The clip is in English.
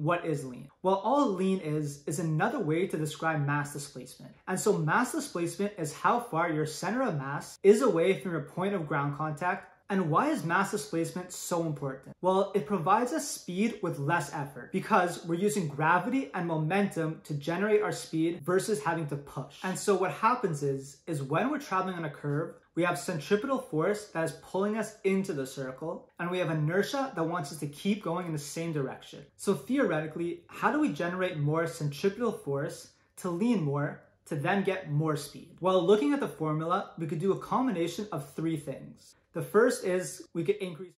what is lean? Well, all lean is another way to describe mass displacement. And so mass displacement is how far your center of mass is away from your point of ground contact. And why is mass displacement so important? Well, it provides us speed with less effort because we're using gravity and momentum to generate our speed versus having to push. And so what happens is when we're traveling on a curve, we have centripetal force that is pulling us into the circle, and we have inertia that wants us to keep going in the same direction. So theoretically, how do we generate more centripetal force to lean more to then get more speed? Well, looking at the formula, we could do a combination of three things. The first is we could increase